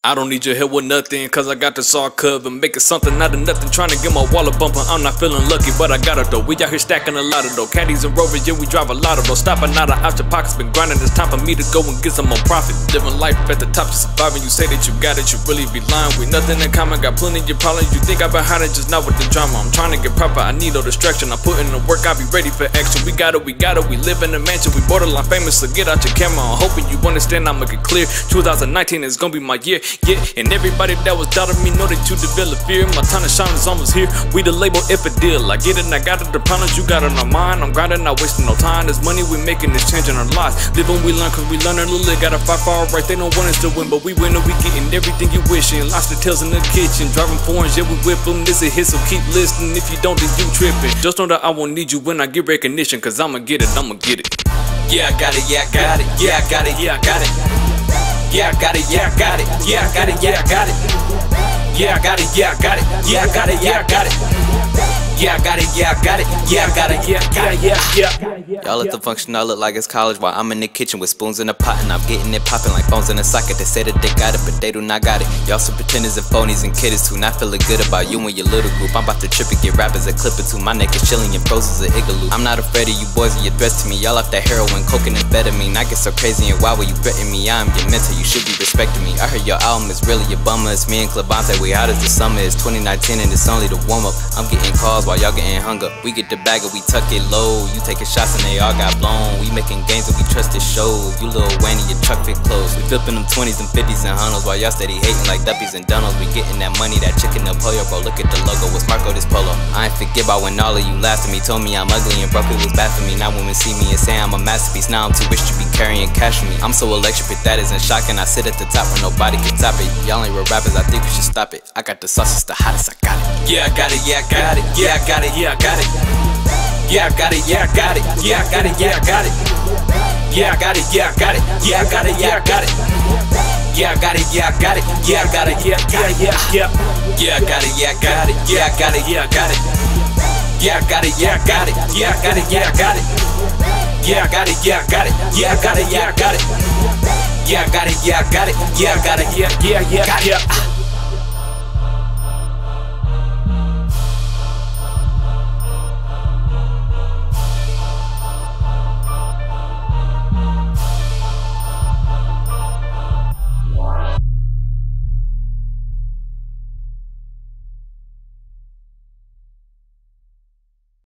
I don't need your help with nothing, cause I got this all covered. Making something out of nothing, trying to get my wallet bumping. I'm not feeling lucky, but I got it though. We out here stacking a lot of though. Caddies and Rovers, yeah, we drive a lot of those. Stopping out of your pockets, been grinding. It's time for me to go and get some more profit. Living life at the top, just surviving. You say that you got it, you really be lying. We nothing in common, got plenty of problems. You think I'm behind it, just not with the drama. I'm trying to get proper, I need no distraction. I'm putting in the work, I be ready for action. We got it, we got it, we live in a mansion. We borderline famous, so get out your camera. I'm hoping you understand, I'ma get clear. 2019 is gonna be my year. Yeah, and everybody that was doubting me know that you develop fear. My time to shine is almost here. We the label if a deal. I get it, I got it. The problems you got on my mind. I'm grinding, not wasting no time. This money we making is changing our lives. Living we learn, cause we learn a little. Gotta fight for our right. They don't want us to win, but we win and we getting everything you wishing. Lots of tales in the kitchen. Driving foreigns, yeah, we whip them. This a hit, so keep listening. If you don't, then you tripping. Just know that I won't need you when I get recognition, cause I'ma get it, I'ma get it. Yeah, I got it, yeah, I got it. Yeah, I got it, yeah, I got it. Yeah, I got it, yeah, I got it. Yeah, I got it, yeah, I got it. Yeah, I got it, yeah, I got it. Yeah, I got it, yeah, I got it. Yeah, I got it, yeah, I got it. Yeah, I got it, yeah, I got it. Yeah. Y'all at the function, I look like it's college while I'm in the kitchen with spoons in a pot and I'm getting it popping like bones in a socket. They say that they got it, but they do not got it. Y'all some pretenders and phonies and kiddies who not feeling good about you and your little group. I'm about to trip and get rappers a clip or two. My neck is chilling, your froze is an igloo. I'm not afraid of you boys and your dress to me. Y'all off that heroin, coke and amphetamine. I get so crazy and why will you threaten me? I'm your mentor. You should be respecting me. I heard your album is really a bummer. It's me and Clavontia, we out as the summer. It's 2019 and it's only the warm up. I'm getting calls while y'all getting hung up. We get the bag and we tuck it low. You taking shots and they all got blown. We making games and we trust it shows. You little Wayne and your truck fit clothes. We flipping them 20s and 50s and hundreds while y'all steady hating like duppies and dunnos. We getting that money, that chicken up pollo, bro. Look at the logo, what's Marco this polo? I ain't forget about when all of you laughed at me. Told me I'm ugly and broke, it was bad for me. Now women see me and say I'm a masterpiece. Now I'm too rich to be carrying cash for me. I'm so electric, but that isn't shocking. And I sit at the top when nobody can top it. Y'all ain't real rappers, I think we should stop it. I got the sauce, it's the hottest, I got it. Yeah, I got it, yeah, I got it. Yeah, I got it, yeah, I got it. Yeah, I got it, yeah, I got it. Yeah, I got it, yeah, I got it. Yeah, I got it, yeah, I got it. Yeah, I got it, yeah, I got it. Yeah, I got it, yeah, I got it. Yeah, I got it, yeah, yeah. Yeah, I got it, yeah, I got it. Yeah, I got it, yeah, I got it. Yeah, I got it, yeah, I got it. Yeah, I got it, yeah, I got it. Yeah, I got it, yeah, I got it. Yeah, I got it, yeah, I got it. Yeah, I got it, yeah, I got it, yeah, I got it, yeah, got it.